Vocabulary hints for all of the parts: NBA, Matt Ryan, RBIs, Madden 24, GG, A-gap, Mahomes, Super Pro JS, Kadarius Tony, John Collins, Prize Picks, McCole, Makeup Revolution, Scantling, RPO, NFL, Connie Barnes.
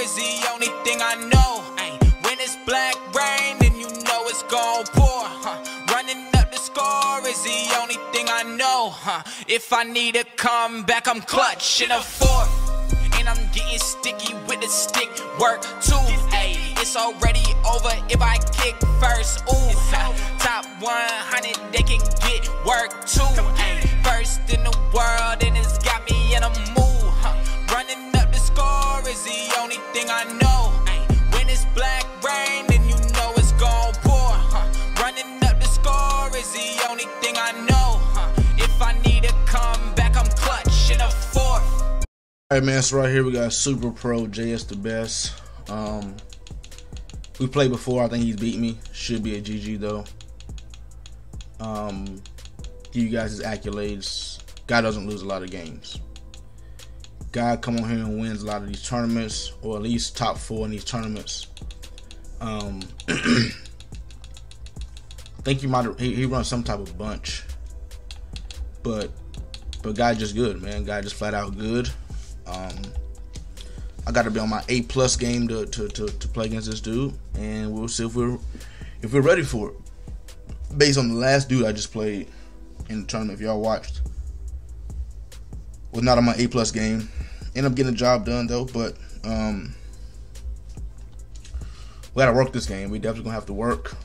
is the only thing I know. Ay, when it's black rain, then you know it's gon' pour. Running up the score is the only thing I know. If I need a comeback, I'm clutch in a fourth. And I'm getting sticky with the stick work too. Ay, it's already over if I kick first. Ooh, top 100, they can get work too. Ay, first in the world, and it's got me in a mood. Running up the score is the only thing I know. Ay, when it's black rain, then you know it's gon' pour. Running up the score is the only thing I know. If I need a comeback, I'm clutch in a fourth. Alright, man, so right here we got Super Pro JS the best. We played before. I think he's beat me. Should be a GG though. Give you guys his accolades. Guy doesn't lose a lot of games. Guy come on here and wins a lot of these tournaments, or at least top 4 in these tournaments. I think he runs some type of bunch, but guy just good, man. Guy just flat out good. I gotta be on my A+ game to play against this dude, and we'll see if we're ready for it. Based on the last dude I just played in the tournament, if y'all watched, was not on my A+ game. End up getting the job done though, but we gotta work this game. We definitely gonna have to work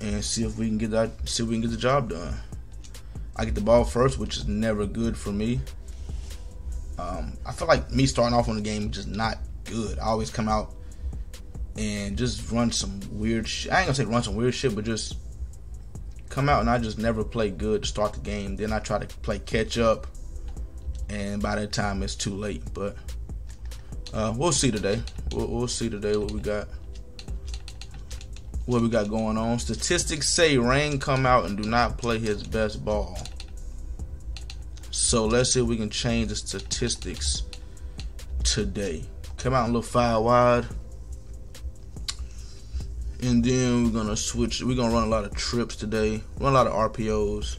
and see if we can get that. See if we can get the job done. I get the ball first, which is never good for me. I feel like me starting off on the game is just not good. I always come out and just run some weird shit. I ain't gonna say run some weird shit, but just come out and I just never play good to start the game. Then I try to play catch up, and by that time it's too late. But we'll see today. We'll see today what we got. What we got going on. Statistics say Rain come out and do not play his best ball. So let's see if we can change the statistics today. Come out and look 5 wide. And then we're gonna switch. We're gonna run a lot of trips today. Run a lot of RPOs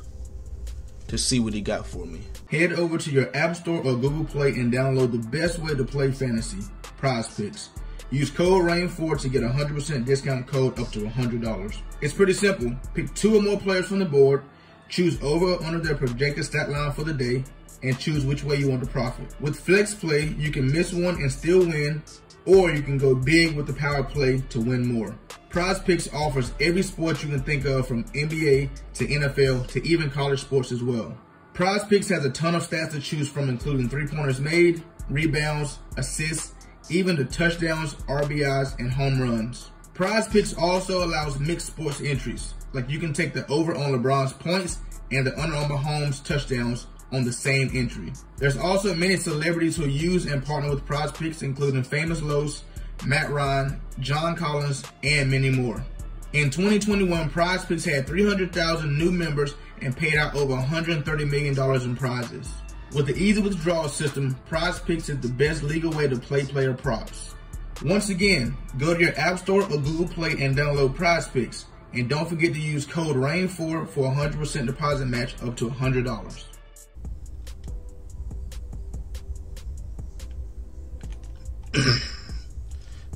to see what he got for me. Head over to your App Store or Google Play and download the best way to play fantasy, Prize Picks. Use code RAIN4 to get a 100% discount code up to $100. It's pretty simple. Pick 2 or more players from the board. Choose over or under their projected stat line for the day, and choose which way you want to profit. With flex play, you can miss one and still win, or you can go big with the power play to win more. Prize Picks offers every sport you can think of, from NBA to NFL to even college sports as well. Prize Picks has a ton of stats to choose from, including 3-pointers made, rebounds, assists, even the touchdowns, RBIs, and home runs. Prize Picks also allows mixed sports entries. Like, you can take the over on LeBron's points and the under on Mahomes' touchdowns on the same entry. There's also many celebrities who use and partner with Prize Picks, including Famous Lowe's, Matt Ryan, John Collins, and many more. In 2021, Prize Picks had 300,000 new members and paid out over $130 million in prizes. With the easy withdrawal system, Prize Picks is the best legal way to play player props. Once again, go to your App Store or Google Play and download Prize Picks. And don't forget to use code RAIN4 for a 100% deposit match up to $100.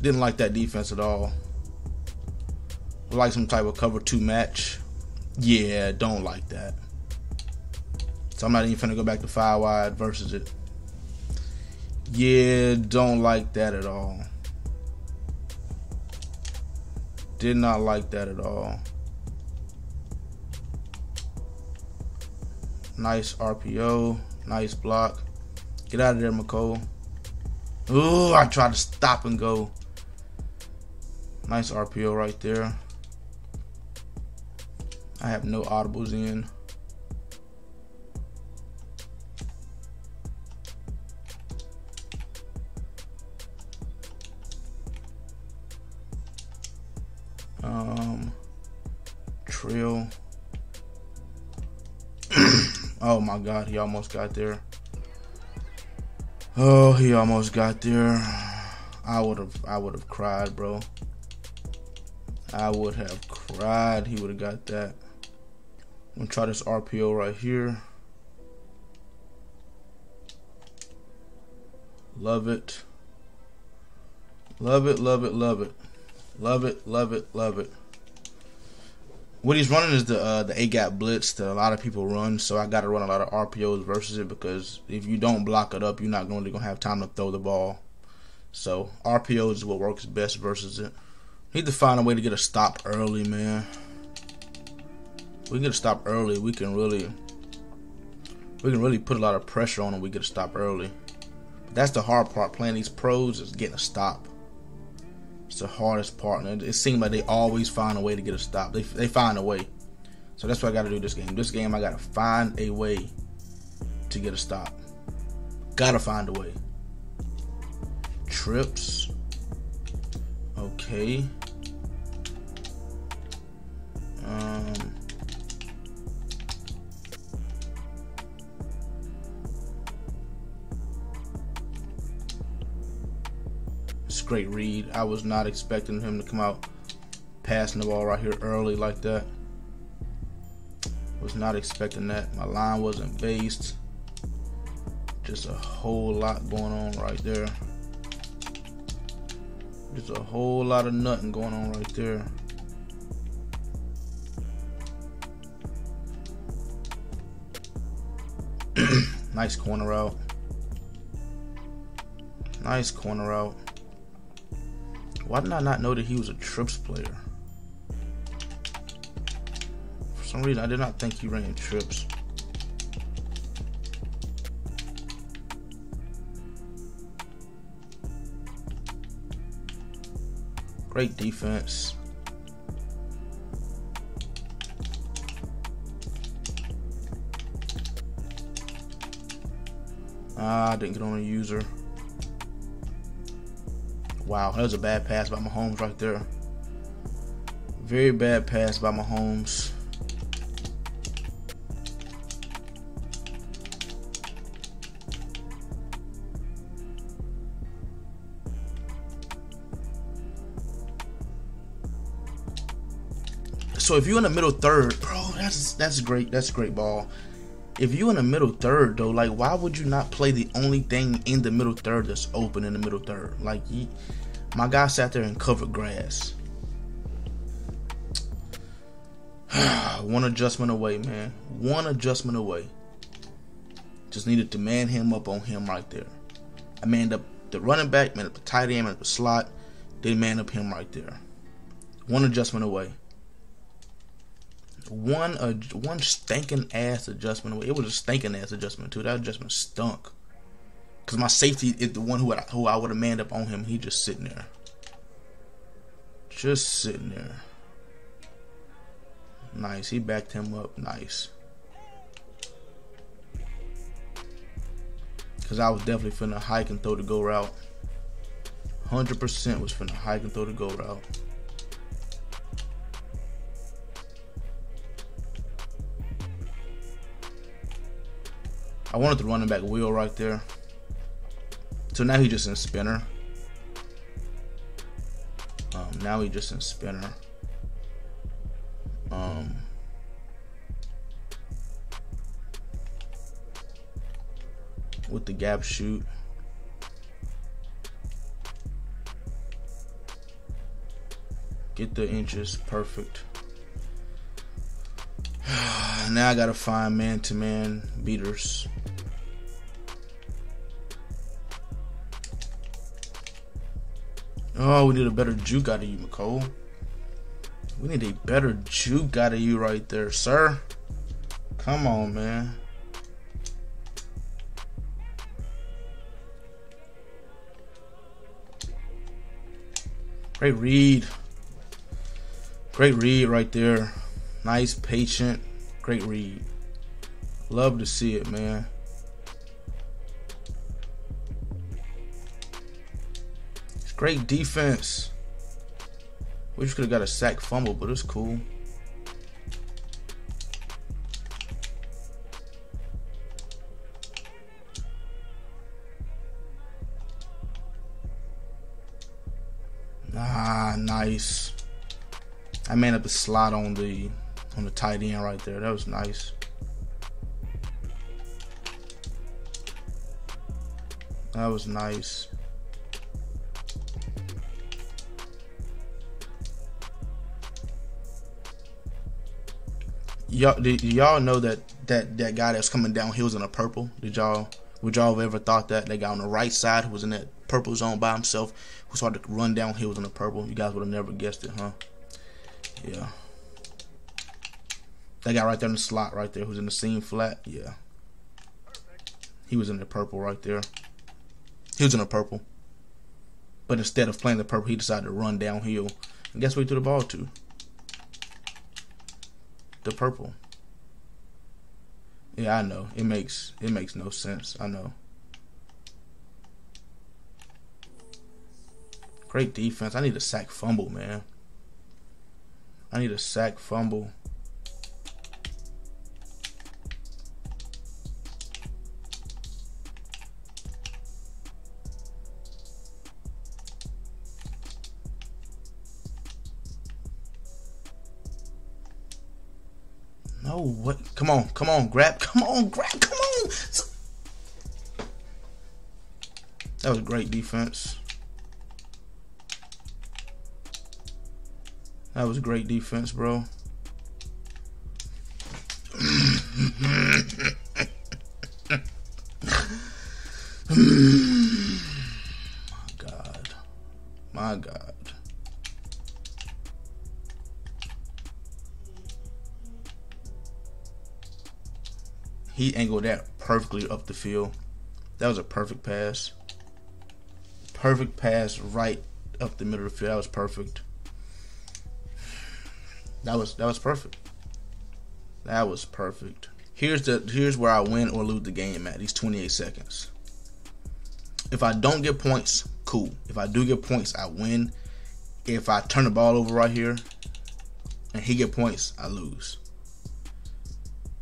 Didn't like that defense at all. Like some type of cover 2 match. Yeah, don't like that. So I'm not even finna go back to 5 wide versus it. Yeah, don't like that at all. Did not like that at all. Nice RPO. Nice block. Get out of there, McCole. Ooh, I tried to stop and go. Nice RPO right there. I have no audibles in. Trill. Oh my God, he almost got there. Oh, he almost got there. I would have cried, bro. I would have cried. He would have got that. I'm gonna try this RPO right here. Love it. Love it, love it, love it. Love it, love it, love it. What he's running is the A-gap blitz that a lot of people run, so I got to run a lot of RPOs versus it because if you don't block it up, you're not going to have time to throw the ball. So RPOs is what works best versus it. Need to find a way to get a stop early, man. If we get a stop early, we can really put a lot of pressure on them. We get a stop early. But that's the hard part. Playing these pros is getting a stop. It's the hardest part, and it seems like they always find a way to get a stop. They find a way. So that's what I got to do this game. This game, I got to find a way to get a stop. Got to find a way. Trips. Okay. Great read. I was not expecting him to come out passing the ball right here early like that. Was not expecting that. My line wasn't based. Just a whole lot going on right there. Just a whole lot of nothing going on right there. Nice corner out. Nice corner out. Why did I not know that he was a trips player? For some reason, I did not think he ran trips. Great defense. Ah, I didn't get on a user. Wow, that was a bad pass by Mahomes right there. Very bad pass by Mahomes. So if you're in the middle third, bro, that's great. That's a great ball. If you're in the middle third, though, like, why would you not play the only thing in the middle third that's open in the middle third? Like, my guy sat there and covered grass. One adjustment away, man. One adjustment away. Just needed to man him up on him right there. I manned up the running back, manned up the tight end, manned up the slot. They manned up him right there. One adjustment away. One stinking ass adjustment away. It was a stinking ass adjustment too. That adjustment stunk. Cause my safety is the one who I would have manned up on him. He just sitting there. Just sitting there. Nice. He backed him up. Nice. Cause I was definitely finna hike and throw the go route. 100% was finna hike and throw the go route. I wanted the running back wheel right there. So now he's just in spinner. Now he's just in spinner. With the gap shoot. Get the inches. Perfect. Now I gotta find man-to-man beaters. Oh, we need a better juke out of you, McCole. We need a better juke out of you right there, sir. Come on, man. Great read. Great read right there. Nice, patient. Great read. Love to see it, man. It's great defense. We just could have got a sack fumble, but it's cool. Ah, nice. I manned up a slot on the tight end right there. That was nice. That was nice. y'all know that guy that's coming down, he was in a purple. Would y'all have ever thought that that guy on the right side who was in that purple zone by himself, who started to run down, he was in the purple? You guys would have never guessed it, huh? Yeah. That guy right there in the slot right there who's in the seam flat, yeah. He was in the purple right there. He was in the purple. But instead of playing the purple, he decided to run downhill. And guess where he threw the ball to? The purple. Yeah, I know. It makes no sense. I know. Great defense. I need a sack fumble, man. I need a sack fumble. No, what? Come on, come on, grab, come on, grab, come on. That was great defense. That was great defense, bro. My God. He angled that perfectly up the field. That was a perfect pass. Perfect pass right up the middle of the field. That was perfect. That was perfect. That was perfect. Here's where I win or lose the game at. These 28 seconds. If I don't get points, cool. If I do get points, I win. If I turn the ball over right here and he get points, I lose.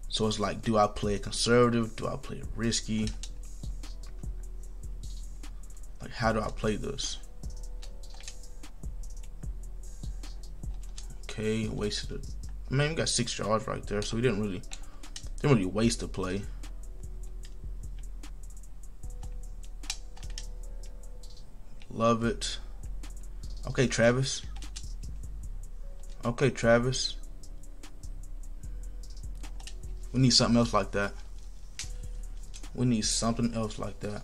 So it's like, do I play it conservative? Do I play it risky? Like, how do I play this? Okay, wasted it. Man, we got 6 yards right there, so we didn't really waste the play. Love it. Okay, Travis. Okay, Travis. We need something else like that. We need something else like that.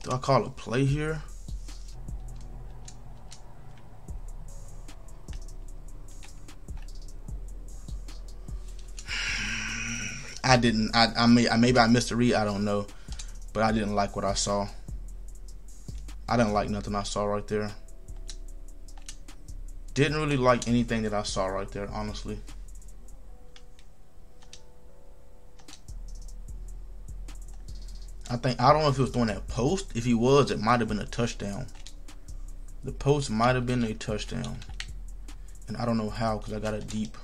Do I call a play here? I didn't. I maybe I missed a read. I don't know, but I didn't like what I saw. I didn't like nothing I saw right there. Didn't really like anything that I saw right there, honestly. I don't know if he was throwing that post. If he was, it might have been a touchdown. The post might have been a touchdown. And I don't know how, because I got a deep.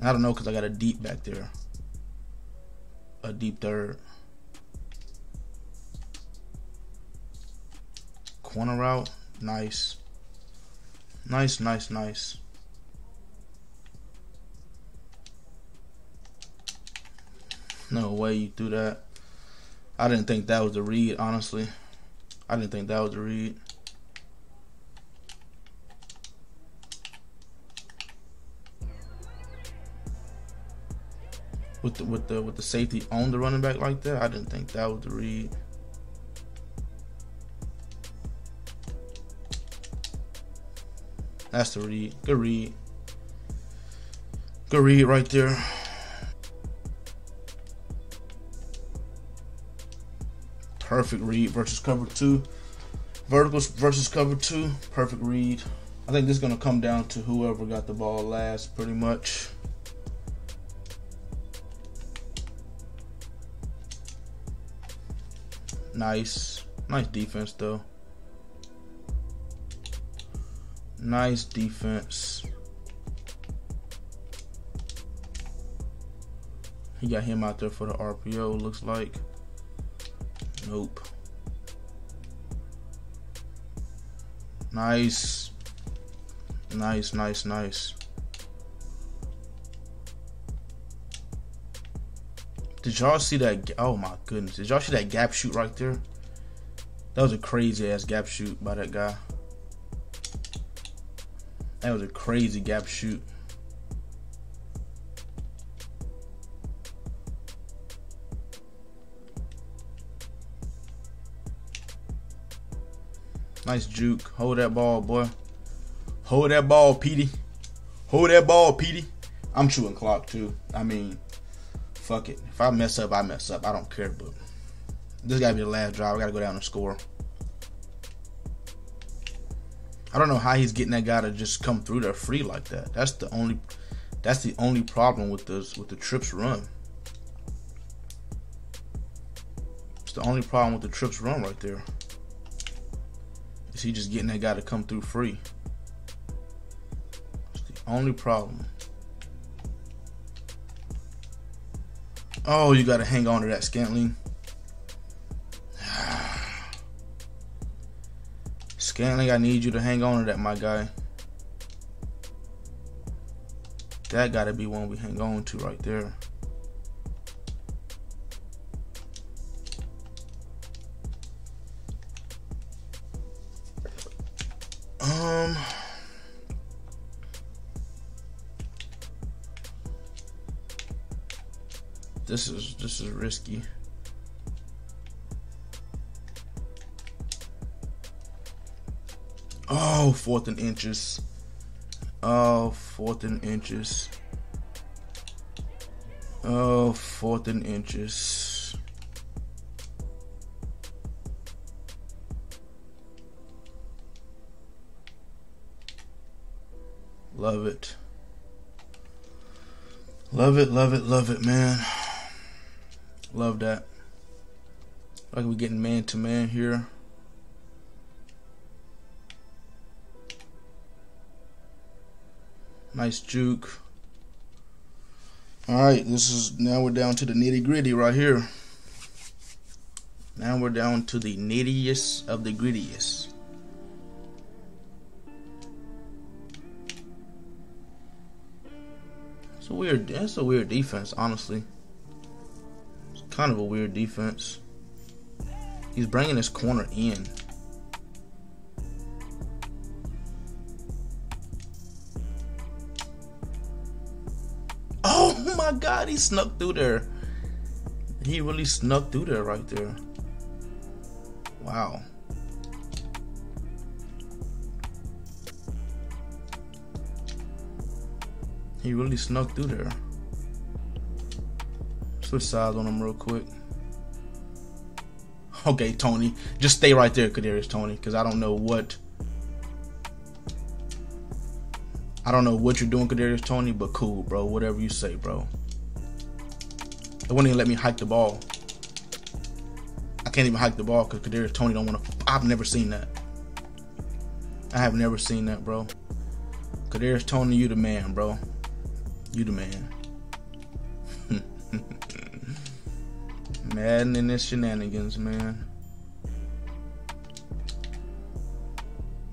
And I don't know, because I got a deep back there. A deep third. Corner route. Nice. Nice, nice, nice. No way you threw that. I didn't think that was the read, honestly. I didn't think that was the read. With the safety on the running back like that, I didn't think that was the read. That's the read. Good read. Good read right there. Perfect read versus cover two. Verticals versus cover two. Perfect read. I think this is going to come down to whoever got the ball last, pretty much. Nice. Nice defense, though. Nice defense. He got him out there for the RPO, looks like. Nope. Nice. Nice, nice, nice. Did y'all see that? Oh my goodness. Did y'all see that gap shoot right there? That was a crazy ass gap shoot by that guy. That was a crazy gap shoot. Nice juke. Hold that ball, boy. Hold that ball, Petey. Hold that ball, Petey. I'm chewing clock, too. I mean, fuck it. If I mess up, I mess up. I don't care, but this got to be the last drive. I got to go down and score. I don't know how he's getting that guy to just come through there free like that. That's the only problem with this, with the trips run. It's the only problem with the trips run right there. Is he just getting that guy to come through free? Only problem. Oh, you gotta hang on to that, Scantling. Scantling, I need you to hang on to that, my guy. That gotta be one we hang on to right there. This is risky. Oh, 4th and inches. Oh, 4th and inches. Oh, 4th and inches. Love it. Love it, love it, love it, man. Love that. Like we're getting man to man here. Nice juke. Alright, this is, now we're down to the nitty gritty right here. Now we're down to the nittiest of the grittiest. That's a weird defense, honestly. Kind of a weird defense. He's bringing his corner in. Oh my God, he snuck through there. He really snuck through there right there. Wow. He really snuck through there. Switch sides on him real quick. Okay, Tony. Just stay right there, Kadarius Tony, because I don't know what you're doing, Kadarius Tony, but cool, bro. Whatever you say, bro. It wouldn't even let me hike the ball. I can't even hike the ball because Kadarius Tony don't want to. I've never seen that. I have never seen that, bro. Kadarius Tony, you the man, bro. You the man. Madden and his shenanigans, man.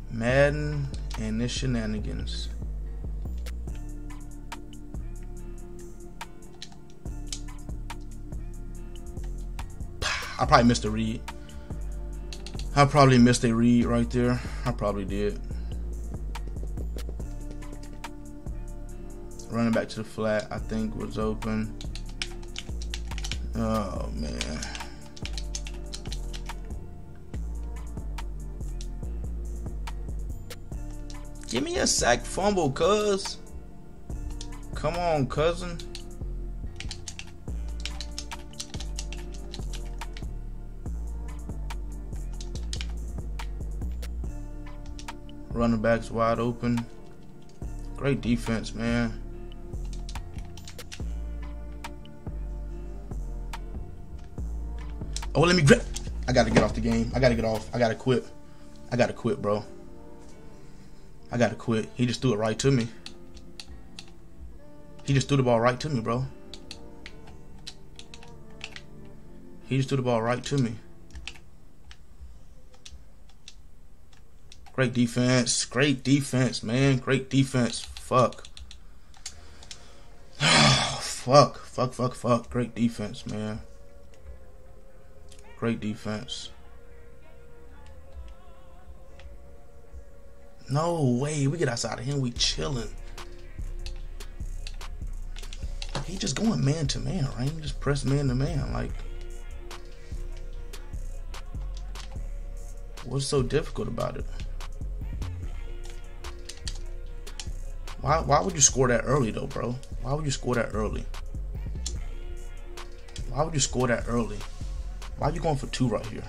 Madden and his shenanigans. I probably missed a read. I probably missed a read right there. I probably did. Running back to the flat, I think, was open. Oh, man. Give me a sack fumble, cuz. Come on, cousin. Running backs wide open. Great defense, man. Oh, let me grip. I gotta get off the game. I gotta get off. I gotta quit. I gotta quit, bro. I gotta quit. He just threw it right to me. He just threw the ball right to me, bro. He just threw the ball right to me. Great defense. Great defense, man. Great defense. Fuck. Fuck. Fuck, fuck, fuck. Great defense, man. Great defense. No way. We get outside of him. We chilling. He just going man to man, right? He just press man to man. Like, what's so difficult about it? Why would you score that early though, bro? Why would you score that early? Why would you score that early? Why are you going for two right here?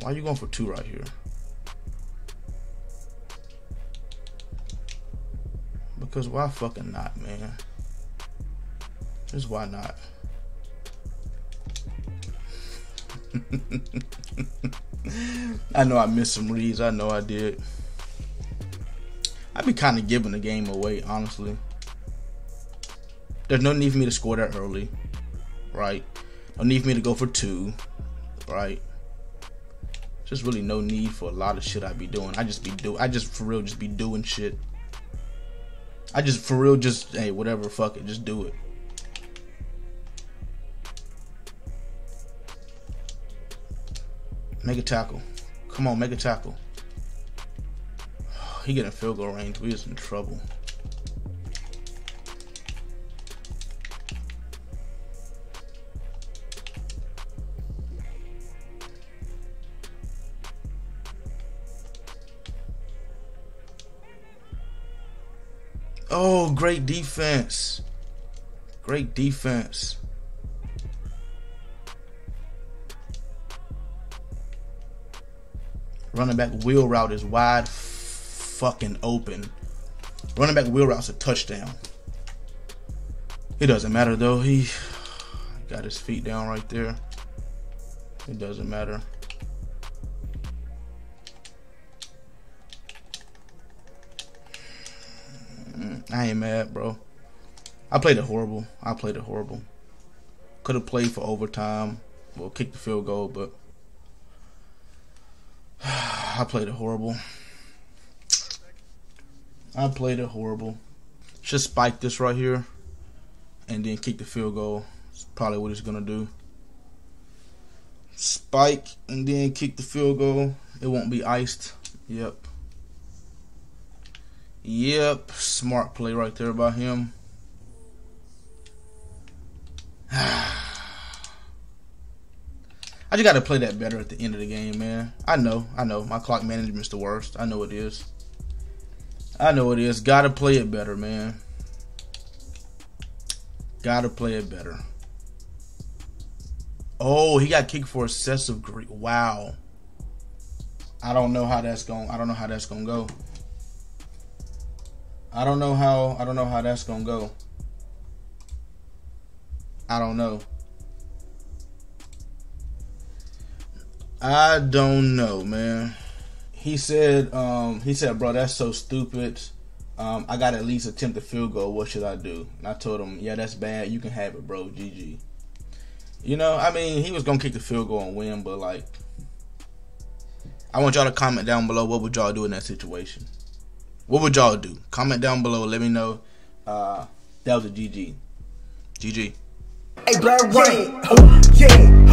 Why are you going for two right here? Because why fucking not, man? Just why not? I know I missed some reads. I know I did. I'd be kind of giving the game away, honestly. There's no need for me to score that early, right? No need for me to go for two, right? Just really no need for a lot of shit I be doing. I just for real just hey, whatever, fuck it, just do it. Make a tackle. Come on, make a tackle. He getting field goal range. We just in trouble. Oh, great defense. Great defense. Running back wheel route is wide fucking open. Running back wheel route's a touchdown. It doesn't matter though. He got his feet down right there. It doesn't matter. I ain't mad, bro. I played it horrible. I played it horrible. Could have played for overtime. Well, kicked the field goal, but I played it horrible. I played it horrible. Just spike this right here and then kick the field goal. It's probably what it's gonna do. Spike and then kick the field goal. It won't be iced. Yep. Yep. Smart play right there by him. I just gotta play that better at the end of the game, man. I know. My clock management's the worst. I know it is. I know it is. Gotta play it better, man. Gotta play it better. Oh, he got kicked for excessive grief. Wow. I don't know how that's gonna go. I don't know how that's gonna go. I don't know, man. He said, bro, that's so stupid. I got to at least attempt the field goal. What should I do? And I told him, yeah, that's bad. You can have it, bro. GG. You know, I mean, he was going to kick the field goal and win, but, like, I want y'all to comment down below. What would y'all do in that situation? What would y'all do? Comment down below. Let me know. That was a GG. GG. Hey, Black White. Yeah.